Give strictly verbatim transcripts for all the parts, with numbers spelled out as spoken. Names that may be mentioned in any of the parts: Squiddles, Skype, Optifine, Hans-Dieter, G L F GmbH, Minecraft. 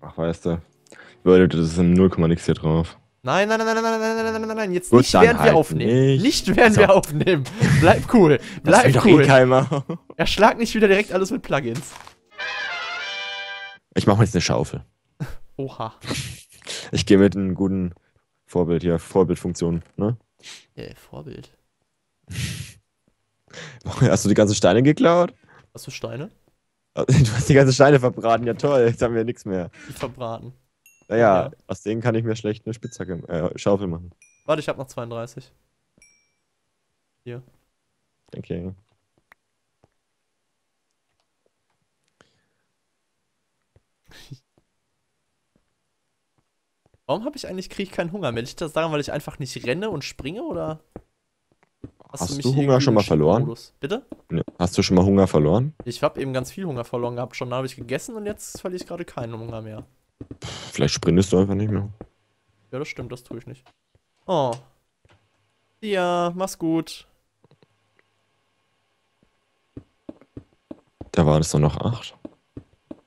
Ach, weißt du. Leute, das ist ein null Komma nix hier drauf. Nein, nein, nein, nein, nein, nein, nein, nein, nein, jetzt Gut, nicht während halt wir aufnehmen. Nicht, nicht während so. wir aufnehmen. Bleib cool. Bleib das cool. Erschlag nicht wieder direkt alles mit Plugins. Ich mache mir jetzt eine Schaufel. Oha. Ich gehe mit einem guten Vorbild hier. Vorbildfunktion, ne? Yeah, Vorbild. Hast du die ganzen Steine geklaut? Hast du Steine? Du hast die ganzen Steine verbraten, ja toll. Jetzt haben wir nichts mehr. Die verbraten. Naja, ja. Aus denen kann ich mir schlecht eine Spitzhacke, äh, Schaufel machen. Warte, ich hab noch zweiunddreißig. Hier. Okay. Warum habe ich eigentlich, krieg ich keinen Hunger mehr? Liegt das daran, weil ich einfach nicht renne und springe, oder? Hast, hast du, mich du Hunger schon mal verloren? Modus? Bitte? Nee. Hast du schon mal Hunger verloren? Ich habe eben ganz viel Hunger verloren gehabt schon. Da habe ich gegessen und jetzt verliere ich gerade keinen Hunger mehr. Vielleicht sprintest du einfach nicht mehr. Ja, das stimmt, das tue ich nicht. Oh. Ja, mach's gut. Da waren es doch noch acht.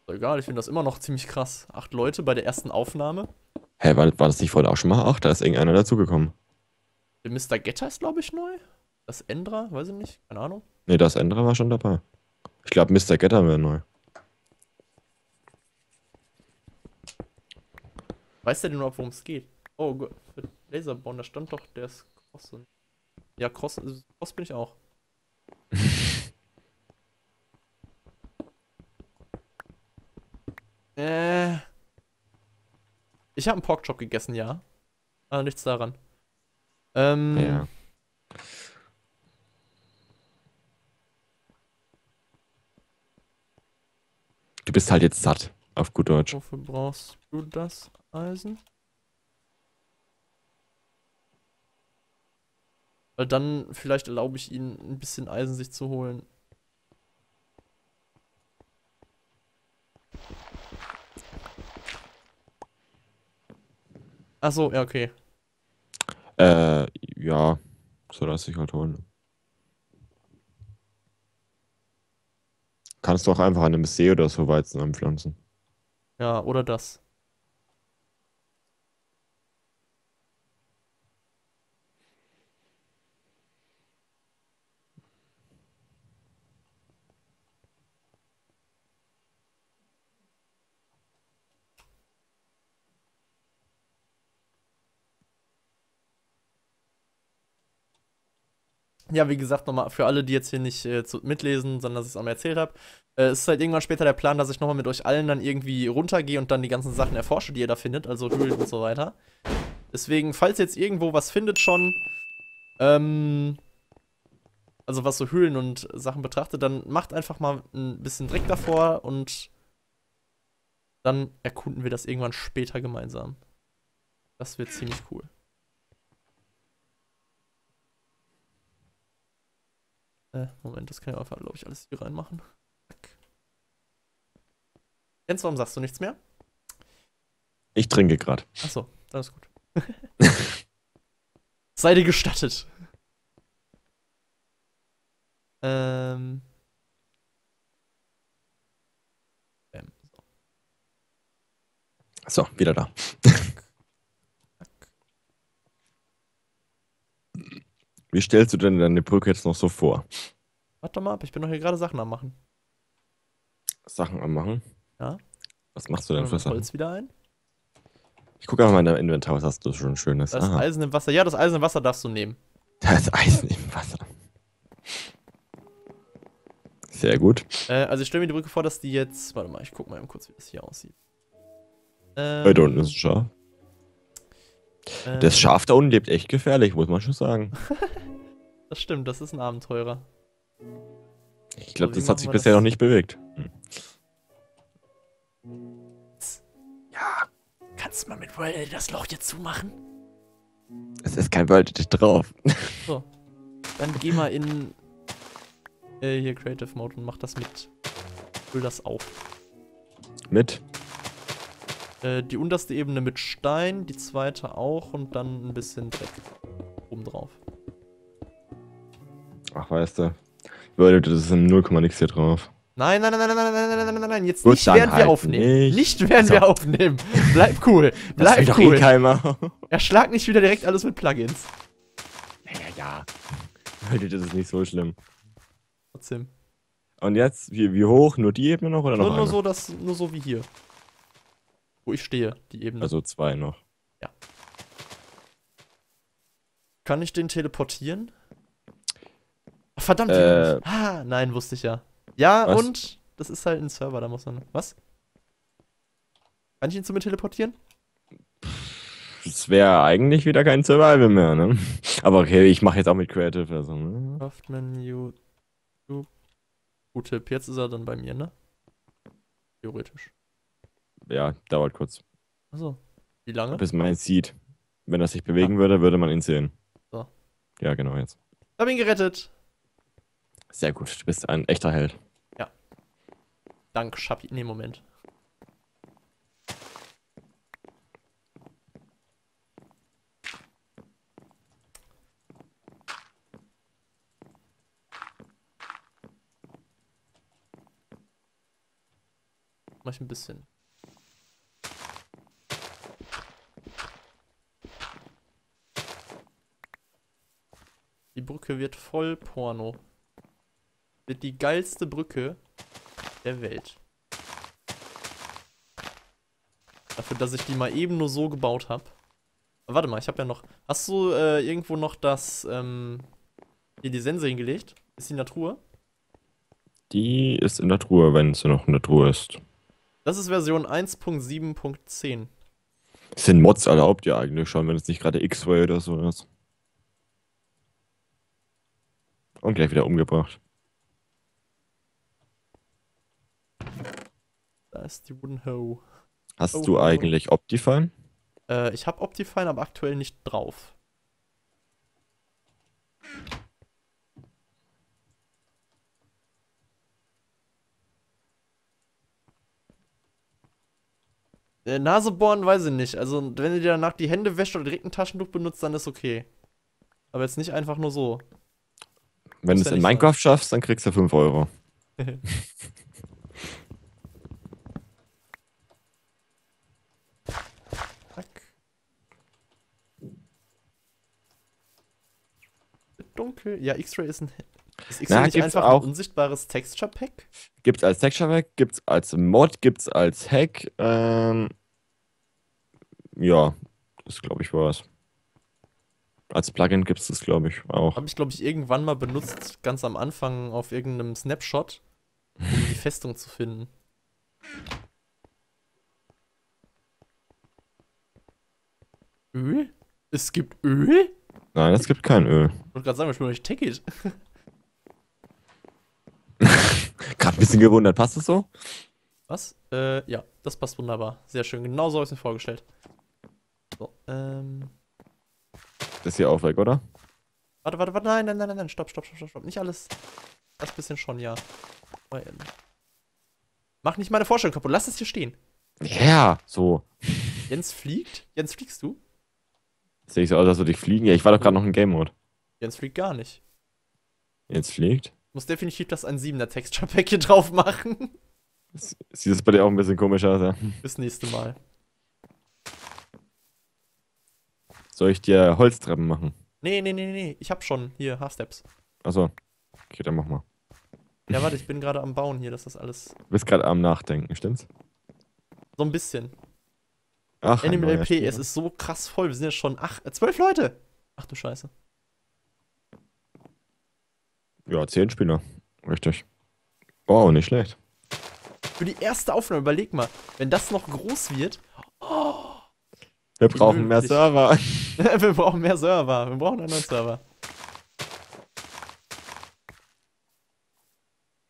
Egal, ich finde das immer noch ziemlich krass. Acht Leute bei der ersten Aufnahme. Hä, hey, war, war das nicht vorhin auch schon mal acht? Da ist irgendeiner dazugekommen. Der Mister Getter ist, glaube ich, neu. Das Endra, weiß ich nicht, keine Ahnung. Ne, das Endra war schon dabei. Ich glaube, Mister Getter wäre neu. Weißt du denn überhaupt, worum es geht? Oh Gott, für Laserborn, da stand doch, der ist Cross. Und ja, Cross, Cross bin ich auch. äh. Ich habe einen Porkchop gegessen, ja. Ah, nichts daran. Ähm. Ja. Du bist halt jetzt satt, auf gut Deutsch. Wofür brauchst du das? Eisen. Weil dann vielleicht erlaube ich ihnen ein bisschen Eisen sich zu holen. Achso, ja, okay. Äh, ja. So lass ich halt holen. Kannst du auch einfach an einem See oder so Weizen anpflanzen. Ja, oder das. Ja, wie gesagt, nochmal für alle, die jetzt hier nicht äh, zu, mitlesen, sondern dass ich es einmal erzählt habe. Äh, es ist halt irgendwann später der Plan, dass ich nochmal mit euch allen dann irgendwie runtergehe und dann die ganzen Sachen erforsche, die ihr da findet, also Höhlen und so weiter. Deswegen, falls ihr jetzt irgendwo was findet schon, ähm, also was so Höhlen und Sachen betrachtet, dann macht einfach mal ein bisschen Dreck davor und dann erkunden wir das irgendwann später gemeinsam. Das wird ziemlich cool. Moment, das kann ich einfach, glaube ich, alles hier reinmachen. Jens, warum sagst du nichts mehr? Ich trinke gerade. Achso, dann ist gut. Sei dir gestattet. Ähm. ähm so. so, wieder da. Wie stellst du denn deine Brücke jetzt noch so vor? Warte doch mal ab, ich bin doch hier gerade Sachen am Machen. Sachen am Machen? Ja. Was machst du denn für Sachen? Holz wieder ein? Ich gucke einfach mal in deinem Inventar, was hast du schon Schönes? Das Aha. Eisen im Wasser. Ja, das Eisen im Wasser darfst du nehmen. Das Eisen im Wasser. Sehr gut. Äh, also ich stelle mir die Brücke vor, dass die jetzt... Warte mal, ich gucke mal eben kurz, wie das hier aussieht. Ähm... Hey, da unten ist ein Schaf. Das Schaf da unten lebt echt gefährlich, muss man schon sagen. Das stimmt, das ist ein Abenteurer. Ich glaube, das hat sich bisher noch nicht bewegt. Hm. Ja. Kannst du mal mit World das Loch jetzt zumachen? Es ist kein World drauf. So. Dann geh mal in äh, hier Creative Mode und mach das mit. Füll das auf. Mit? Die unterste Ebene mit Stein, die zweite auch und dann ein bisschen Dreck oben drauf. Ach, weißt du. Leute, das ist ein null Komma nix hier drauf. Nein, nein, nein, nein, nein, nein, nein, nein, nein, jetzt Gut, nicht während halt wir aufnehmen. Nicht, nicht während so. wir aufnehmen. Bleib cool. Bleib das cool. Erschlag nicht wieder direkt alles mit Plugins. Naja, ja. Heute ist es nicht so schlimm. Trotzdem. Und jetzt, wie, wie hoch? Nur die Ebene noch oder nur, noch nur so, das, nur so wie hier. Wo ich stehe, die Ebene. Also zwei noch. Ja. Kann ich den teleportieren? Verdammt, äh, ah, nein, wusste ich ja. Ja, was? Und das ist halt ein Server, da muss man... Was? Kann ich ihn zu mir teleportieren? Das wäre eigentlich wieder kein Survival mehr, ne? Aber okay, ich mache jetzt auch mit Creative. Also, ne? Craft-Menü... Gut, jetzt ist er dann bei mir, ne? Theoretisch. Ja, dauert kurz. Achso. Wie lange? Bis man ihn sieht. Wenn er sich bewegen ja. würde, würde man ihn sehen. So. Ja, genau, jetzt. Ich habe ihn gerettet. Sehr gut, du bist ein echter Held. Ja. Dank, Schappi. Nee, Moment. Mach ich ein bisschen. Die Brücke wird voll Porno. Wird die geilste Brücke der Welt. Dafür, dass ich die mal eben nur so gebaut habe. Warte mal, ich habe ja noch... Hast du äh, irgendwo noch das... Ähm, hier die Sense hingelegt? Ist die in der Truhe? Die ist in der Truhe, wenn sie noch in der Truhe ist. Das ist Version eins Punkt sieben Punkt zehn. Sind Mods erlaubt ja eigentlich schon, wenn es nicht gerade X-Ray oder so ist. Und gleich wieder umgebracht. Da ist die Wooden Hoe. Hast oh, du oh. eigentlich Optifine? Äh, ich habe Optifine, aber aktuell nicht drauf. Nase bohren, weiß ich nicht. Also, wenn ihr dir danach die Hände wäscht oder direkt ein Taschentuch benutzt, dann ist okay. Aber jetzt nicht einfach nur so. Wenn du es in Minecraft schaffst, dann kriegst du fünf Euro. Zack. Dunkel. Ja, X-Ray ist ein... Ist X-Ray nicht einfach auch ein unsichtbares Texture-Pack? Gibt's als Texture-Pack, gibt's als Mod, gibt's als Hack. Ähm, ja, das glaube ich war's. Als Plugin gibt's das glaube ich auch. Habe ich glaube ich irgendwann mal benutzt, ganz am Anfang auf irgendeinem Snapshot, um die Festung zu finden. Öl? Es gibt Öl? Nein, es gibt kein Öl. Ich wollte gerade sagen, wir spielen euch Ticket. Gerade ein bisschen gewundert, passt das so? Was? Äh, ja, das passt wunderbar. Sehr schön, genau so habe ich es mir vorgestellt. So, ähm. Das ist hier auch weg, oder? Warte, warte, warte, nein, nein, nein, nein, stopp, stopp, stopp, stopp. Nicht alles. Das bisschen schon, ja. Mach nicht meine Vorstellung kaputt, lass es hier stehen. Ja, so. Jens fliegt? Jens, fliegst du? Sehe ich so aus, als würde ich fliegen? Ja, ich war doch gerade noch im Game Mode. Jens fliegt gar nicht. Jens fliegt? Muss definitiv das ein Siebener Texture Pack hier drauf machen. Sieht das bei dir auch ein bisschen komisch aus, ja? Bis nächste Mal. Soll ich dir Holztreppen machen? Nee, nee, nee, nee. Ich hab schon hier Half-Steps. Achso. Okay, dann mach mal. Ja, warte, ich bin gerade am Bauen hier, dass das alles... Du bist gerade am Nachdenken, stimmt's? So ein bisschen. Ach, Animal L P, es ist so krass voll. Wir sind ja schon acht, äh, zwölf Leute. Ach du Scheiße. Ja, zehn Spieler. Richtig. Wow, nicht schlecht. Für die erste Aufnahme, überleg mal, wenn das noch groß wird. Oh, wir brauchen mehr Server. Wir brauchen mehr Server. Wir brauchen einen neuen Server.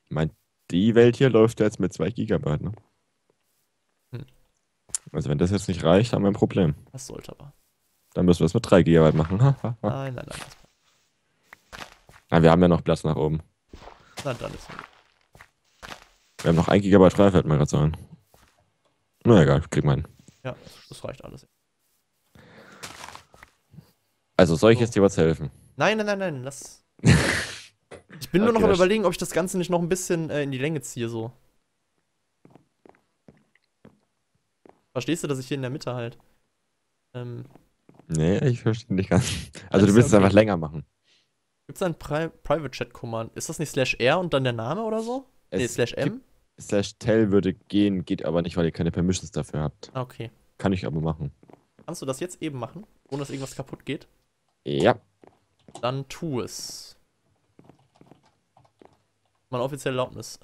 Ich meine, die Welt hier läuft jetzt mit zwei Gigabyte, ne? Hm. Also wenn das jetzt nicht reicht, haben wir ein Problem. Das sollte aber. Dann müssen wir es mit drei Gigabyte machen. Nein, nein, nein. Ah, wir haben ja noch Platz nach oben. Na dann ist gut. Wir haben noch ein Gigabyte frei, fällt mir gerade so ein. Na egal, kriegen wir hin. Ja, das reicht alles. Also soll ich so. jetzt dir was helfen? Nein, nein, nein, nein, lass. Ich bin okay, nur noch am überlegen, ob ich das Ganze nicht noch ein bisschen äh, in die Länge ziehe, so. Verstehst du, dass ich hier in der Mitte halt? Ähm, nee, ich verstehe nicht ganz. Also du willst ja okay. es einfach länger machen. Gibt's da ein Pri Private Chat Command? Ist das nicht slash r und dann der Name oder so? Es nee, slash m? Slash tell würde gehen, geht aber nicht, weil ihr keine Permissions dafür habt. Ah, okay. Kann ich aber machen. Kannst du das jetzt eben machen, ohne dass irgendwas kaputt geht? Ja. Dann tu es. Meine offizielle Erlaubnis.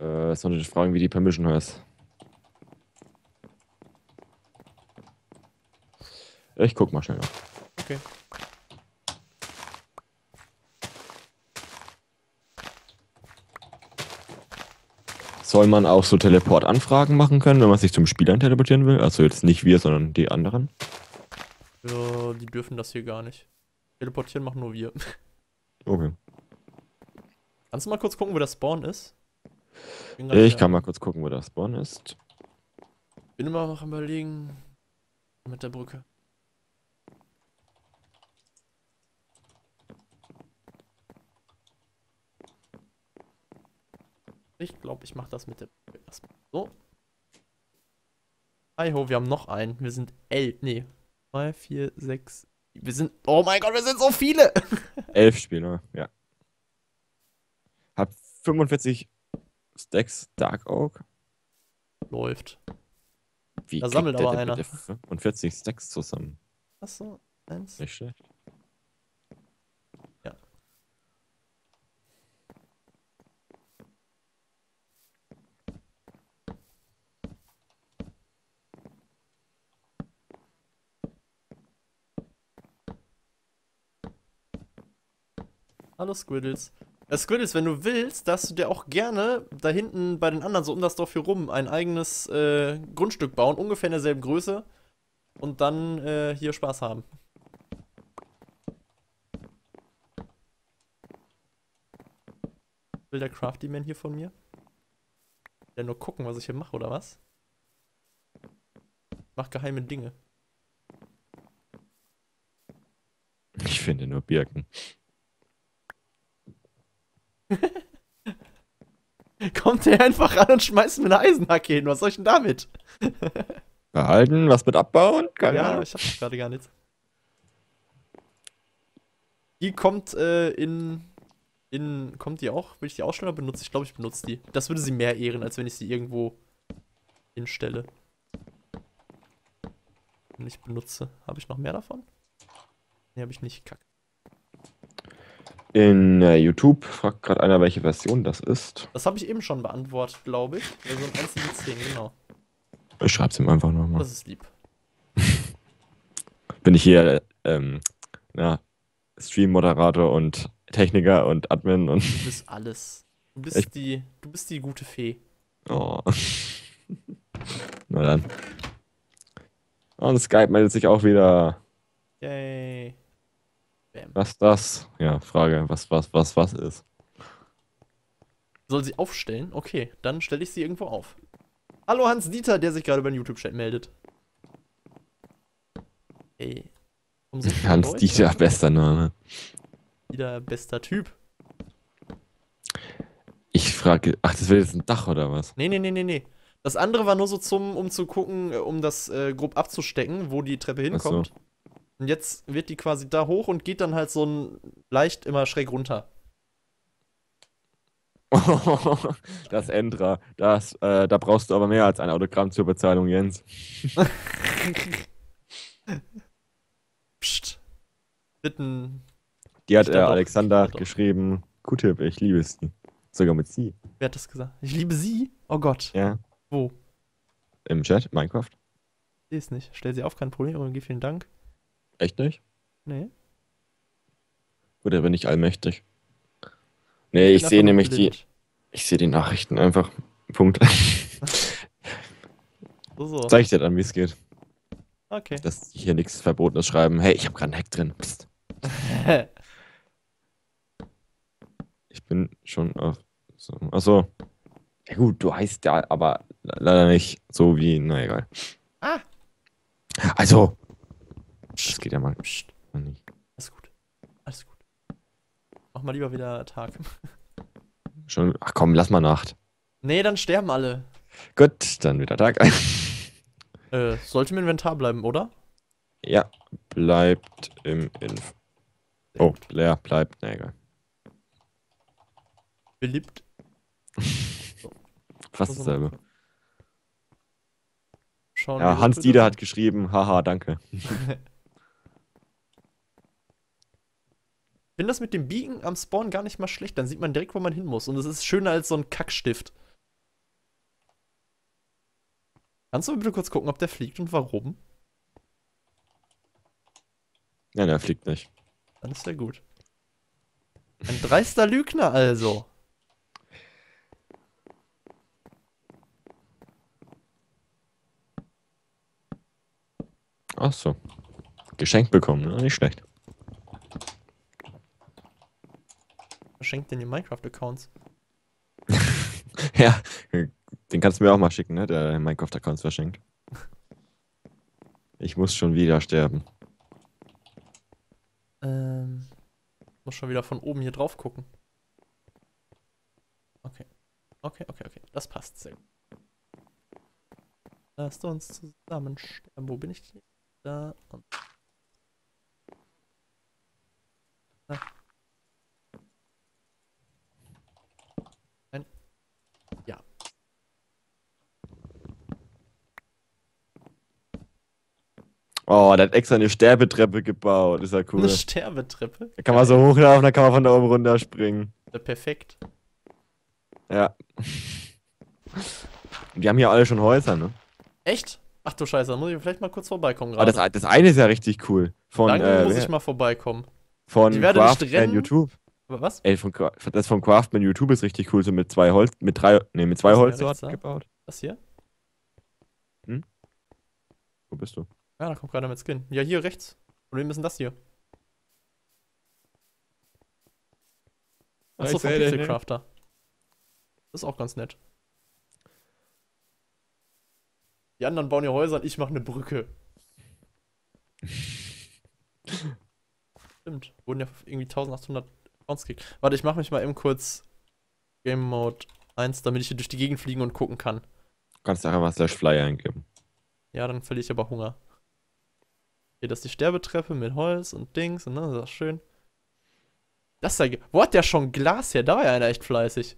äh, jetzt wollte ich fragen, wie die Permission heißt. Ich guck mal schnell nach. Okay. Soll man auch so Teleport-Anfragen machen können, wenn man sich zum Spielern teleportieren will? Also jetzt nicht wir, sondern die anderen. Ja, die dürfen das hier gar nicht. Teleportieren machen nur wir. Okay. Kannst du mal kurz gucken, wo der Spawn ist? Ich, ich kann mal kurz gucken, wo der Spawn ist. Bin immer noch am Überlegen mit der Brücke. Ich glaube, ich mache das mit der Brücke erstmal. So. Hi ho, wir haben noch einen. Wir sind elf. Nee. zwei, vier, sechs. Wir sind. Oh mein Gott, wir sind so viele! Elf Spieler, ja. Hab fünfundvierzig Stacks Dark Oak. Läuft. Wie da sammelt aber einer. fünfundvierzig Stacks zusammen. Achso, eins. Nicht schlecht. Ja. Hallo Squiddles. Squiddles, wenn du willst, darfst du dir auch gerne da hinten bei den anderen, so um das Dorf hier rum, ein eigenes äh, Grundstück bauen, ungefähr in derselben Größe und dann äh, hier Spaß haben. Will der Crafty Man hier von mir? Will der nur gucken, was ich hier mache, oder was? Ich mach geheime Dinge. Ich finde nur Birken. Kommt der einfach ran und schmeißt mir eine Eisenhacke hin. Was soll ich denn damit? Behalten, was mit abbauen? Keine ja, Ahnung. Ich hab gerade gar nichts. Die kommt äh, in. in. Kommt die auch? Will ich die ausstellen oder benutze ich? Glaube, ich benutze die. Das würde sie mehr ehren, als wenn ich sie irgendwo hinstelle. Und ich benutze. Habe ich noch mehr davon? Ne, habe ich nicht. Kack. In äh, YouTube fragt gerade einer, welche Version das ist. Das habe ich eben schon beantwortet, glaube ich. Also ein eins Punkt zehn, genau. Ich schreib's ihm einfach nochmal. Das ist lieb. Bin ich hier ähm, na, Stream-Moderator und Techniker und Admin und. Du bist alles. Du bist ich die. Du bist die gute Fee. Oh. Na dann. Und Skype meldet sich auch wieder. Yay. Bam. Was das? Ja, Frage, was, was, was, was ist? Soll sie aufstellen? Okay, dann stelle ich sie irgendwo auf. Hallo Hans-Dieter, der sich gerade über den YouTube-Chat meldet. Ey. Um Hans-Dieter, bester Name. Dieter, bester Typ. Ich frage, ach, das wäre jetzt ein Dach oder was? Nee, nee, nee, nee, nee. Das andere war nur so zum, um zu gucken, um das äh, grob abzustecken, wo die Treppe hinkommt. Ach so. Und jetzt wird die quasi da hoch und geht dann halt so ein leicht immer schräg runter. Oh, das Endra. Das, äh, da brauchst du aber mehr als ein Autogramm zur Bezahlung, Jens. Psst. Bitten. Die hat äh, Alexander geschrieben. Q-Tip, ich liebe sie. Sogar mit sie. Wer hat das gesagt? Ich liebe sie? Oh Gott. Ja. Wo? Im Chat, Minecraft. Ich sehe es nicht. Stell sie auf, kein Problem. Und gib vielen Dank. Echt nicht? Nee. Oder bin ich allmächtig? Nee, ich, ich sehe nämlich blind. die. Ich sehe die Nachrichten einfach. Punkt. so, so. Zeig dir dann, wie es geht. Okay. Dass hier nichts Verbotenes schreiben. Hey, ich habe gerade einen Hack drin. Psst. Ich bin schon auf. So. Achso. Ja, gut, du heißt ja, aber leider nicht so wie. Na egal. Ah! Also. Das geht ja mal. Psst. Nicht. Alles gut. Alles gut. Mach mal lieber wieder Tag. Schon. Ach komm, lass mal Nacht. Nee, dann sterben alle. Gut, dann wieder Tag. äh, sollte im Inventar bleiben, oder? Ja, bleibt im Inf. Oh, leer, bleibt. Na, egal. Beliebt. So. Fast dasselbe. Schauen ja, Hans Dieter bitte. Hat geschrieben, haha, danke. Ich finde das mit dem Biegen am Spawn gar nicht mal schlecht, dann sieht man direkt, wo man hin muss. Und es ist schöner als so ein Kackstift. Kannst du bitte kurz gucken, ob der fliegt und warum? Nein, er fliegt nicht. Dann ist ja gut. Ein dreister Lügner also. Ach so. Geschenkt bekommen, ne? Nicht schlecht. Wer schenkt denn die Minecraft-Accounts? Ja, den kannst du mir auch mal schicken, ne? Der Minecraft-Accounts verschenkt. Ich muss schon wieder sterben. Ähm, muss schon wieder von oben hier drauf gucken. Okay. Okay, okay, okay. Das passt sehr gut. Lasst uns zusammen sterben. Wo bin ich denn? Da. Und da. Nein. Ja. Oh, der hat extra eine Sterbetreppe gebaut. Ist ja cool. Eine Sterbetreppe? Da kann man so hochlaufen, da kann man von da oben runter springen. Ja, perfekt. Ja. Die haben hier alle schon Häuser, ne? Echt? Ach du Scheiße, da muss ich vielleicht mal kurz vorbeikommen gerade. Aber das, das eine ist ja richtig cool. Von, Dann äh, muss ich mal vorbeikommen. Von Craftman YouTube. Aber was? Ey, von, das von Craftman YouTube ist richtig cool, so mit zwei Holz, mit drei, ne, mit zwei Holzsorten gebaut. Was hier? Hm? Wo bist du? Ja, da kommt gerade mit Skin. Ja, hier rechts. Und wem ist denn das hier? Achso, vom Pixel Crafter. Das ist auch ganz nett. Die anderen bauen ihr Häuser und ich mache eine Brücke. Stimmt. Wurden ja irgendwie eintausendachthundert Pounds gekriegt. Warte, ich mache mich mal eben kurz Game Mode eins, damit ich hier durch die Gegend fliegen und gucken kann. Du kannst nachher mal Slash Fly eingeben. Ja, dann verliere ich aber Hunger. Hier, das ist die Sterbetreppe mit Holz und Dings und ne, das ist schön. Das sei. Wo hat der schon Glas her? Da war ja einer echt fleißig.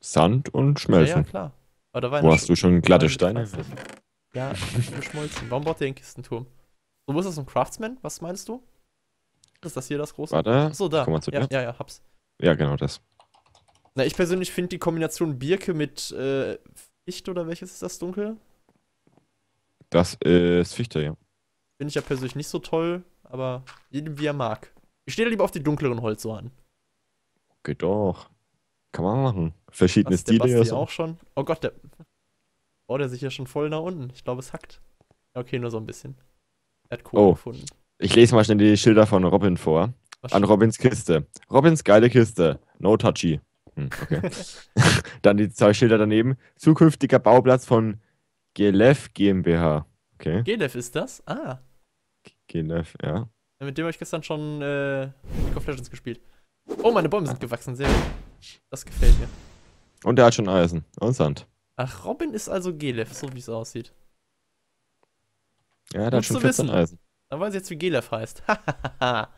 Sand und Schmelzen. Ja, ja klar. Aber da war Wo hast du schon glatte Steine? Fleißig. Ja, geschmolzen. Warum baut ihr den Kistenturm? So, wo ist das ein Craftsman? Was meinst du? Ist das hier das große? Warte, so, da. Komm mal zu dir. Ja, ja, ja, hab's. Ja, genau das. Na, ich persönlich finde die Kombination Birke mit äh, Fichte oder welches ist das Dunkle? Das äh, ist Fichte, ja. Finde ich ja persönlich nicht so toll, aber jedem wie er mag. Ich stehe lieber auf die dunkleren Holzsorten. Geht doch. Kann man machen. Verschiedene Stile. Der Basti auch schon. Oh Gott, der... Oh, der sich ja schon voll nach unten. Ich glaube, es hackt. Okay, nur so ein bisschen. Er hat Kohle gefunden. Ich lese mal schnell die Schilder von Robin vor. Was An steht? Robins Kiste. Robins geile Kiste. No touchy. Hm, okay. Dann die zwei Schilder daneben. Zukünftiger Bauplatz von G L F GmbH. Okay. G L F ist das? Ah. G L F, ja. Mit dem habe ich gestern schon äh, League of Legends gespielt. Oh, meine Bäume sind gewachsen. Sehr gut. Das gefällt mir. Und er hat schon Eisen und Sand. Ach, Robin ist also G L F, so wie es aussieht. Ja, da hat schon vierzehn Eisen. Dann weiß ich jetzt, wie G L F heißt. Hahaha.